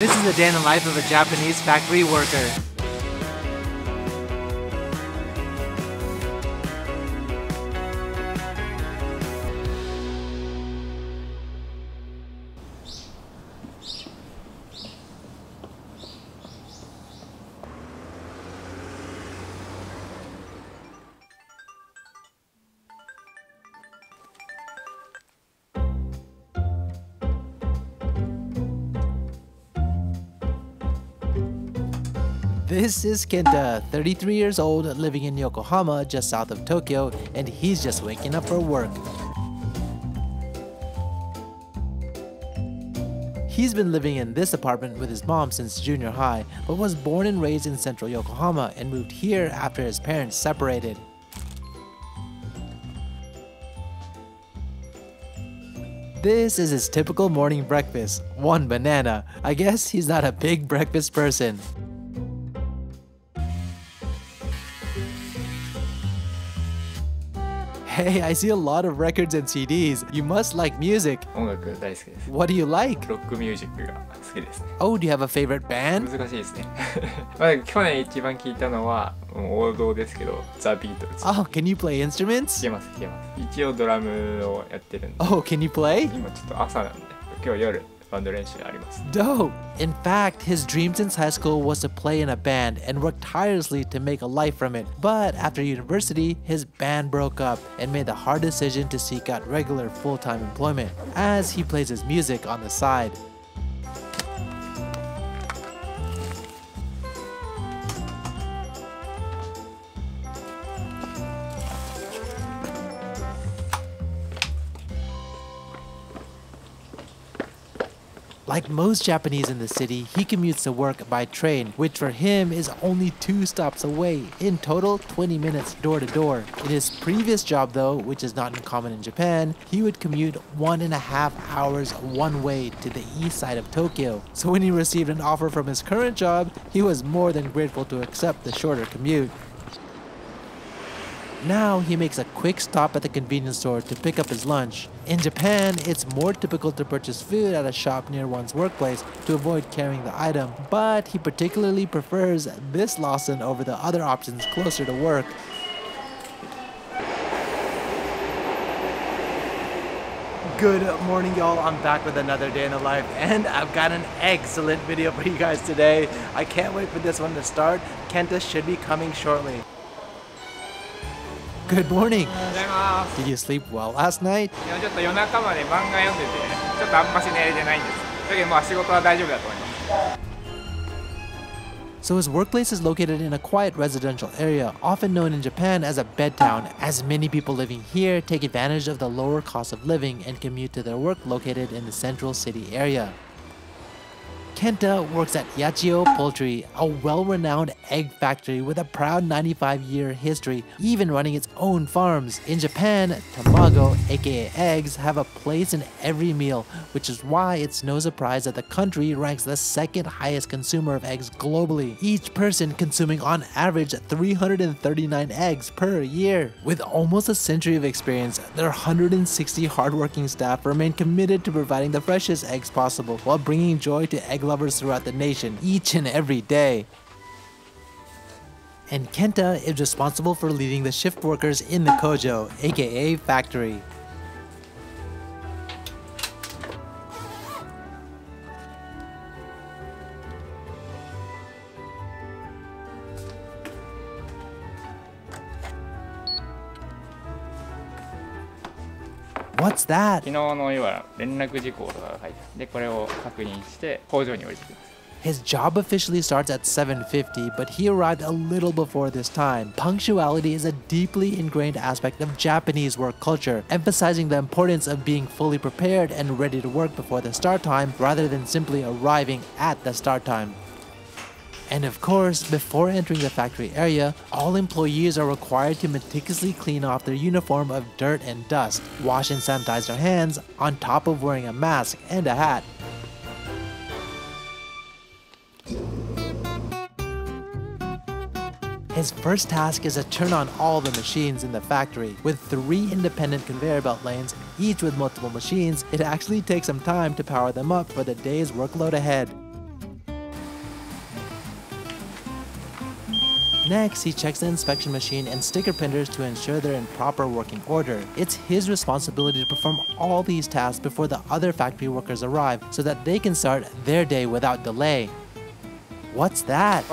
This is the day in the life of a Japanese factory worker. This is Kenta, 33 years old, living in Yokohama, just south of Tokyo, and he's just waking up for work. He's been living in this apartment with his mom since junior high, but was born and raised in central Yokohama and moved here after his parents separated. This is his typical morning breakfast, one banana. I guess he's not a big breakfast person. Hey, I see a lot of records and CDs. You must like music. What do you like? Rock music. Oh, do you have a favorite band? Oh, can you play instruments? Oh, can you play? Dope! In fact, his dream since high school was to play in a band and worked tirelessly to make a life from it. But after university, his band broke up and made the hard decision to seek out regular full-time employment as he plays his music on the side. Like most Japanese in the city, he commutes to work by train, which for him is only 2 stops away, in total 20 minutes door to door. In his previous job though, which is not uncommon in Japan, he would commute 1.5 hours one way to the east side of Tokyo. So when he received an offer from his current job, he was more than grateful to accept the shorter commute. Now he makes a quick stop at the convenience store to pick up his lunch. In Japan, it's more typical to purchase food at a shop near one's workplace to avoid carrying the item, but he particularly prefers this Lawson over the other options closer to work. Good morning, y'all. I'm back with another day in the life, and I've got an excellent video for you guys today. I can't wait for this one to start. Kenta should be coming shortly. Good morning! Did you sleep well last night? So his workplace is located in a quiet residential area, often known in Japan as a bed town, as many people living here take advantage of the lower cost of living and commute to their work located in the central city area. Kenta works at Yachiyo Poultry, a well-renowned egg factory with a proud 95-year history, even running its own farms. In Japan, Tamago, aka eggs, have a place in every meal, which is why it's no surprise that the country ranks the second highest consumer of eggs globally, each person consuming on average 339 eggs per year. With almost a century of experience, their 160 hardworking staff remain committed to providing the freshest eggs possible while bringing joy to egg lovers throughout the nation each and every day. And Kenta is responsible for leading the shift workers in the Kojo, aka factory. What's that? His job officially starts at 7:50, but he arrived a little before this time. Punctuality is a deeply ingrained aspect of Japanese work culture, emphasizing the importance of being fully prepared and ready to work before the start time rather than simply arriving at the start time. And of course, before entering the factory area, all employees are required to meticulously clean off their uniform of dirt and dust, wash and sanitize their hands, on top of wearing a mask and a hat. His first task is to turn on all the machines in the factory. With 3 independent conveyor belt lanes, each with multiple machines, it actually takes some time to power them up for the day's workload ahead. Next, he checks the inspection machine and sticker printers to ensure they're in proper working order. It's his responsibility to perform all these tasks before the other factory workers arrive so that they can start their day without delay. What's that?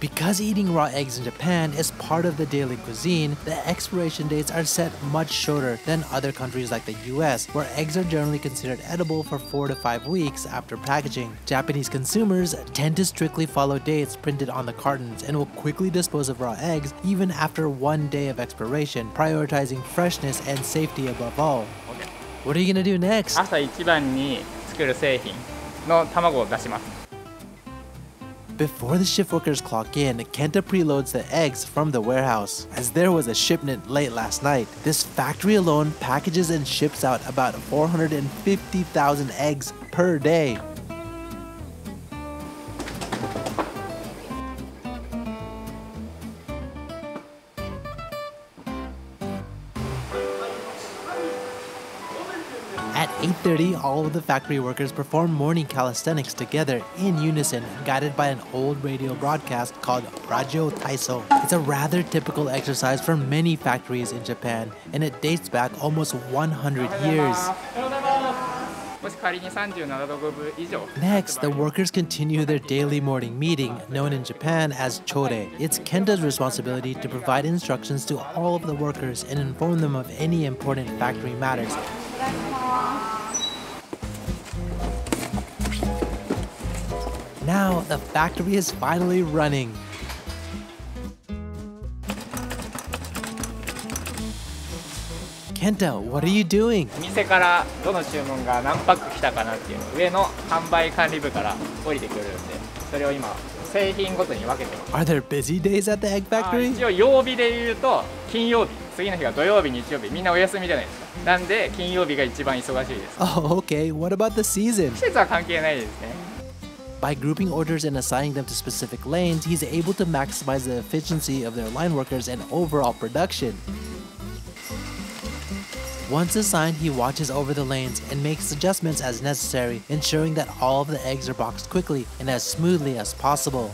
Because eating raw eggs in Japan is part of the daily cuisine, the expiration dates are set much shorter than other countries like the US, where eggs are generally considered edible for 4 to 5 weeks after packaging. Japanese consumers tend to strictly follow dates printed on the cartons and will quickly dispose of raw eggs even after 1 day of expiration, prioritizing freshness and safety above all. Okay. What are you gonna do next? Before the shift workers clock in, Kenta preloads the eggs from the warehouse, as there was a shipment late last night. This factory alone packages and ships out about 450,000 eggs per day. At 8:30, all of the factory workers perform morning calisthenics together in unison, guided by an old radio broadcast called Radio Taiso. It's a rather typical exercise for many factories in Japan, and it dates back almost 100 years. Next, the workers continue their daily morning meeting, known in Japan as Chōrei. It's Kenta's responsibility to provide instructions to all of the workers and inform them of any important factory matters. Now, the factory is finally running. Kenta, what are you doing? Are there busy days at the egg factory? 次の日が土曜日、日曜日、みんなお休みじゃないですか。なんで金曜日が一番忙しいです。Oh, okay. What about the season? 季節は関係ないですね。 By grouping orders and assigning them to specific lanes, he's able to maximize the efficiency of their line workers and overall production. Once assigned, he watches over the lanes and makes adjustments as necessary, ensuring that all of the eggs are boxed quickly and as smoothly as possible.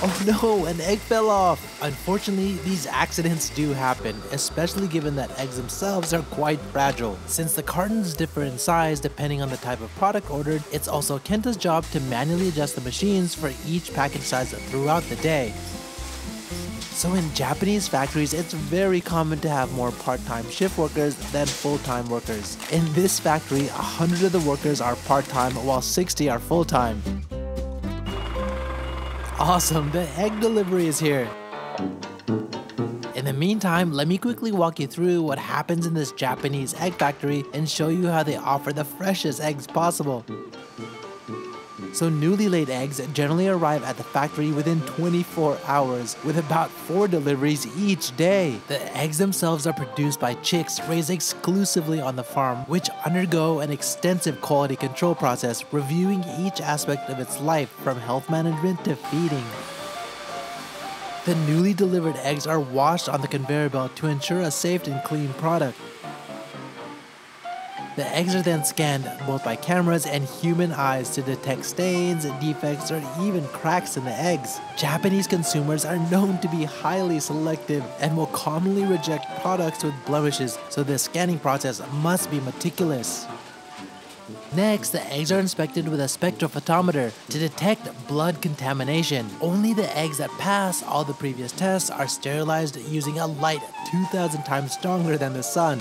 Oh no, an egg fell off! Unfortunately, these accidents do happen, especially given that eggs themselves are quite fragile. Since the cartons differ in size depending on the type of product ordered, it's also Kenta's job to manually adjust the machines for each package size throughout the day. So in Japanese factories, it's very common to have more part-time shift workers than full-time workers. In this factory, 100 of the workers are part-time while 60 are full-time. Awesome, the egg delivery is here. In the meantime, let me quickly walk you through what happens in this Japanese egg factory and show you how they offer the freshest eggs possible. So newly laid eggs generally arrive at the factory within 24 hours, with about 4 deliveries each day. The eggs themselves are produced by chicks raised exclusively on the farm, which undergo an extensive quality control process, reviewing each aspect of its life from health management to feeding. The newly delivered eggs are washed on the conveyor belt to ensure a safe and clean product. The eggs are then scanned both by cameras and human eyes to detect stains, defects, or even cracks in the eggs. Japanese consumers are known to be highly selective and will commonly reject products with blemishes, so the scanning process must be meticulous. Next, the eggs are inspected with a spectrophotometer to detect blood contamination. Only the eggs that pass all the previous tests are sterilized using a light 2,000 times stronger than the sun.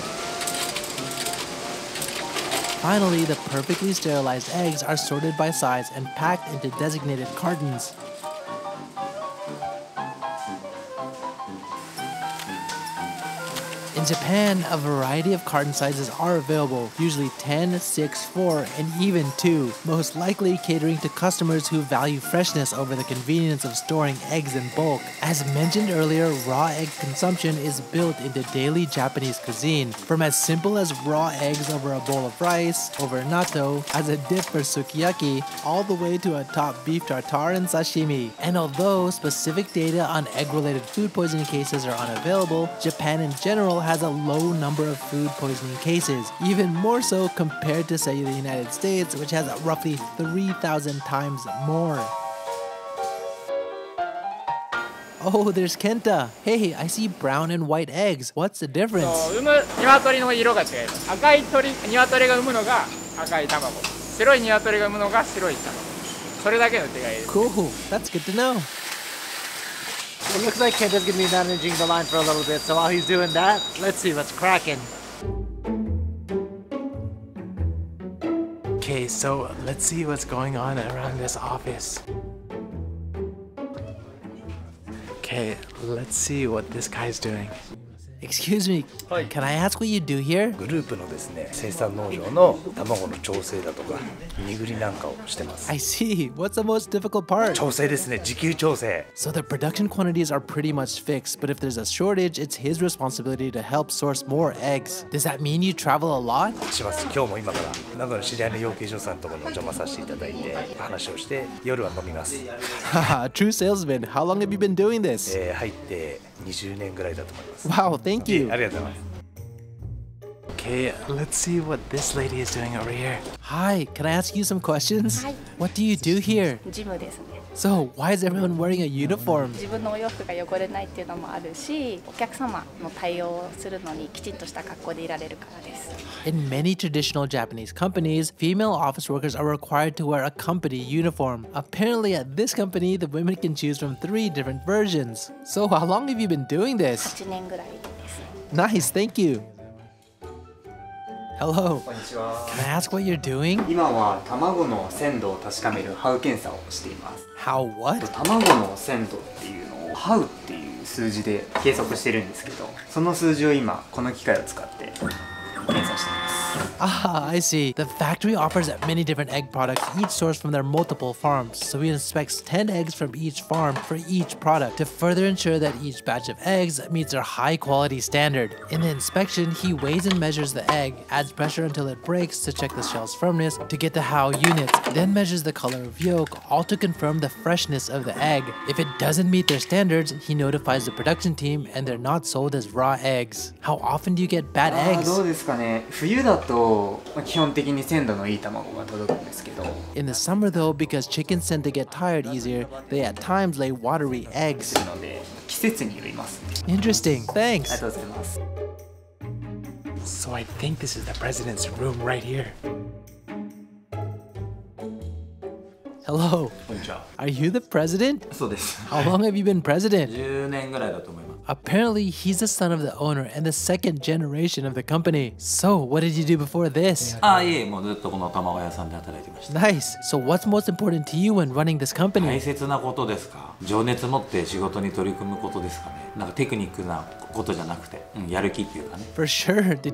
Finally, the perfectly sterilized eggs are sorted by size and packed into designated cartons. In Japan, a variety of carton sizes are available, usually 10, 6, 4, and even 2, most likely catering to customers who value freshness over the convenience of storing eggs in bulk. As mentioned earlier, raw egg consumption is built into daily Japanese cuisine, from as simple as raw eggs over a bowl of rice, over natto, as a dip for sukiyaki, all the way to a top beef tartare and sashimi. And although specific data on egg-related food poisoning cases are unavailable, Japan in general has a low number of food poisoning cases, even more so compared to, say, the United States, which has roughly 3,000 times more. Oh, there's Kenta. Hey, I see brown and white eggs. What's the difference? Cool, that's good to know. It looks like Kenta's gonna be managing the line for a little bit, so while he's doing that, let's see what's cracking. Okay, so let's see what's going on around this office. Okay, let's see what this guy's doing. Excuse me, can I ask what you do here? I see. What's the most difficult part? So the production quantities are pretty much fixed, but if there's a shortage, it's his responsibility to help source more eggs. Does that mean you travel a lot? Haha, true salesman. How long have you been doing this? Wow, thank you. Okay, let's see what this lady is doing over here. Hi, can I ask you some questions? What do you do here? So, why is everyone wearing a uniform? In many traditional Japanese companies, female office workers are required to wear a company uniform. Apparently at this company, the women can choose from 3 different versions. So how long have you been doing this? Nice, thank you. Hello. Can I ask what you're doing? How what? Ah, I see. The factory offers many different egg products, each sourced from their multiple farms. So he inspects 10 eggs from each farm for each product to further ensure that each batch of eggs meets their high quality standard. In the inspection, he weighs and measures the egg, adds pressure until it breaks to check the shell's firmness to get the how units, then measures the color of yolk, all to confirm the freshness of the egg. If it doesn't meet their standards, he notifies the production team and they're not sold as raw eggs. How often do you get bad eggs? In the summer though, because chickens tend to get tired easier, they at times lay watery eggs. Interesting, thanks. So I think this is the president's room right here. Hello. Are you the president? How long have you been president? Apparently, he's the son of the owner and the second generation of the company. So, what did you do before this? Nice. So, what's most important to you when running this company? For sure. Did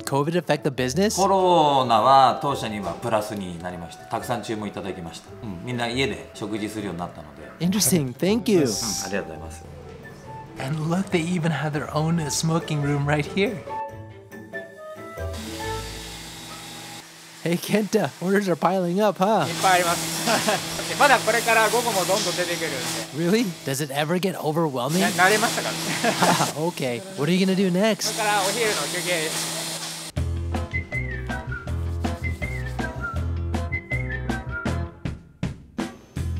COVID affect the business? Interesting. Thank you. And look, they even have their own smoking room right here. Hey Kenta, orders are piling up, huh? Really? Does it ever get overwhelming? Okay, what are you gonna do next?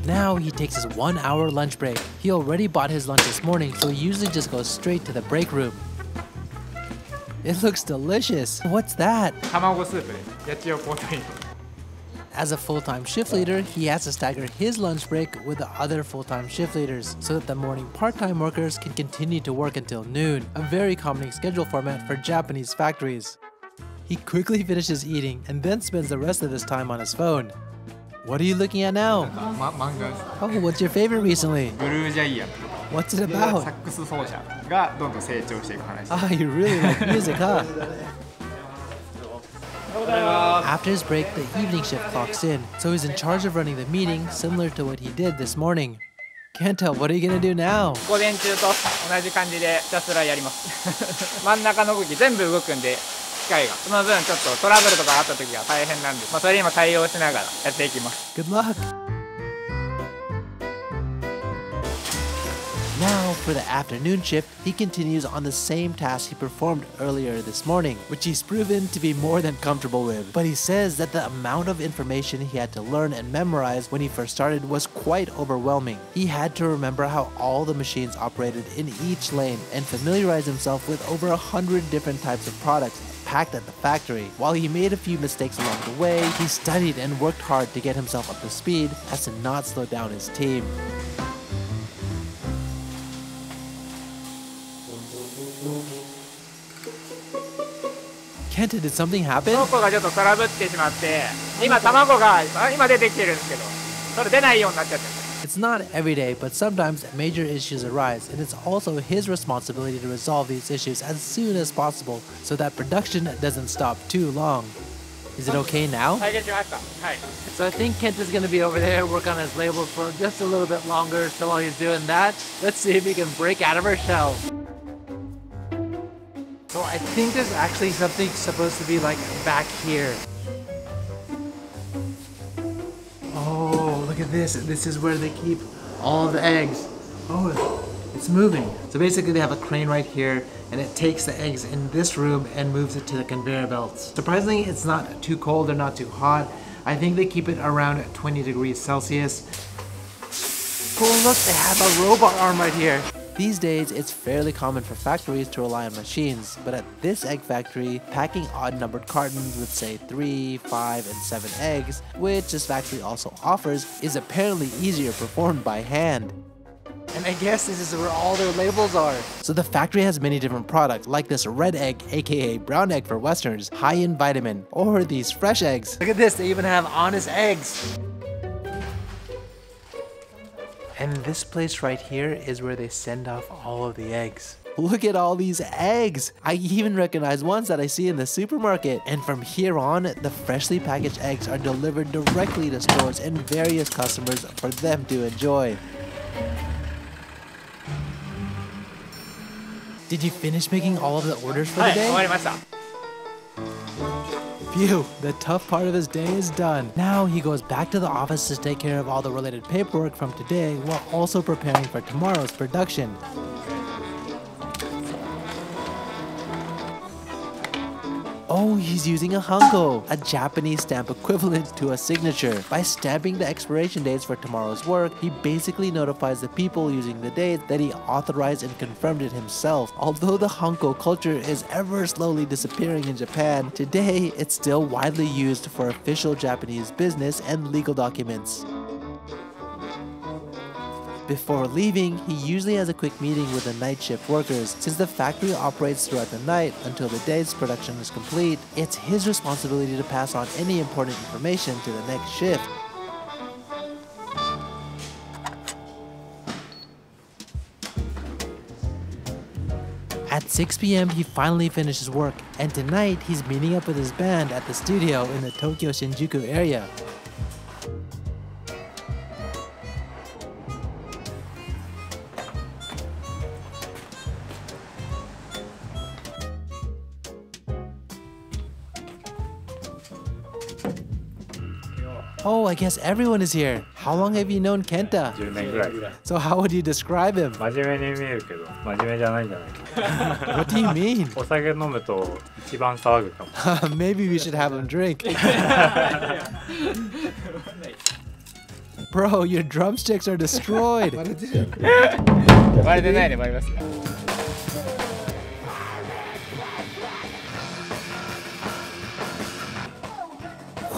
Now he takes his 1-hour lunch break. He already bought his lunch this morning, so he usually just goes straight to the break room. It looks delicious. What's that? Tamago soup, Yachiyo Poultry. As a full-time shift leader, he has to stagger his lunch break with the other full-time shift leaders so that the morning part-time workers can continue to work until noon, a very common schedule format for Japanese factories. He quickly finishes eating and then spends the rest of his time on his phone. What are you looking at now? Mangas. Oh, what's your favorite recently? Blue Giant. What's it about? Ah, you really like music, huh? After his break, the evening shift clocks in, so he's in charge of running the meeting, similar to what he did this morning. Kenta, what are you gonna do now? Good luck! Now, For the afternoon shift, he continues on the same task he performed earlier this morning, which he's proven to be more than comfortable with. But he says that the amount of information he had to learn and memorize when he first started was quite overwhelming. He had to remember how all the machines operated in each lane and familiarize himself with over 100 different types of products packed at the factory. While he made a few mistakes along the way, he studied and worked hard to get himself up to speed as to not slow down his team. Kenta, did something happen? It's not every day, but sometimes major issues arise, and it's also his responsibility to resolve these issues as soon as possible so that production doesn't stop too long. Is it okay now? So I think Kenta's gonna be over there, work on his label for just a little bit longer, so while he's doing that, let's see if he can break out of her shell. So I think there's actually something supposed to be like back here. Oh, look at this. This is where they keep all the eggs. Oh, it's moving. So basically they have a crane right here and it takes the eggs in this room and moves it to the conveyor belt. Surprisingly, it's not too cold or not too hot. I think they keep it around 20 degrees Celsius. Oh, look, they have a robot arm right here. These days, it's fairly common for factories to rely on machines, but at this egg factory, packing odd-numbered cartons with say 3, 5, and 7 eggs, which this factory also offers, is apparently easier performed by hand. And I guess this is where all their labels are. So the factory has many different products, like this red egg, aka brown egg for Westerners, high in vitamin, or these fresh eggs. Look at this, they even have honest eggs. And this place right here is where they send off all of the eggs. Look at all these eggs! I even recognize ones that I see in the supermarket. And from here on, the freshly packaged eggs are delivered directly to stores and various customers for them to enjoy. Did you finish making all of the orders for the day? Phew, the tough part of his day is done. Now he goes back to the office to take care of all the related paperwork from today while also preparing for tomorrow's production. Oh, he's using a hanko, a Japanese stamp equivalent to a signature. By stamping the expiration dates for tomorrow's work, he basically notifies the people using the date that he authorized and confirmed it himself. Although the hanko culture is ever slowly disappearing in Japan, today it's still widely used for official Japanese business and legal documents. Before leaving, he usually has a quick meeting with the night shift workers. Since the factory operates throughout the night until the day's production is complete, it's his responsibility to pass on any important information to the next shift. At 6 p.m., he finally finishes work, and tonight he's meeting up with his band at the studio in the Tokyo Shinjuku area. Oh, I guess everyone is here. How long have you known Kenta? 10 years. So how would you describe him? What do you mean? Maybe we should have him drink. Bro, your drumsticks are destroyed.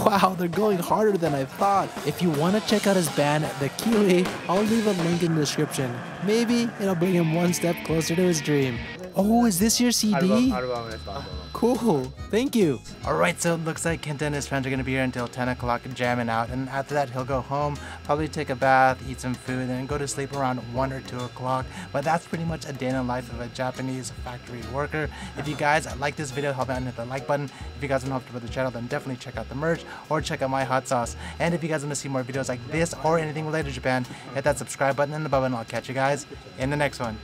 Wow, they're going harder than I thought. If you want to check out his band, The Keeley, I'll leave a link in the description. Maybe it'll bring him one step closer to his dream. Oh, is this your CD? Cool, thank you. All right, so it looks like Kenta and his friends are going to be here until 10 o'clock jamming out. And after that, he'll go home, probably take a bath, eat some food, and then go to sleep around 1 or 2 o'clock. But that's pretty much a day in the life of a Japanese factory worker. If you guys like this video, help out and hit the like button. If you guys want to help with the channel, then definitely check out the merch or check out my hot sauce. And if you guys want to see more videos like this or anything related to Japan, hit that subscribe button and the bell, and I'll catch you guys in the next one.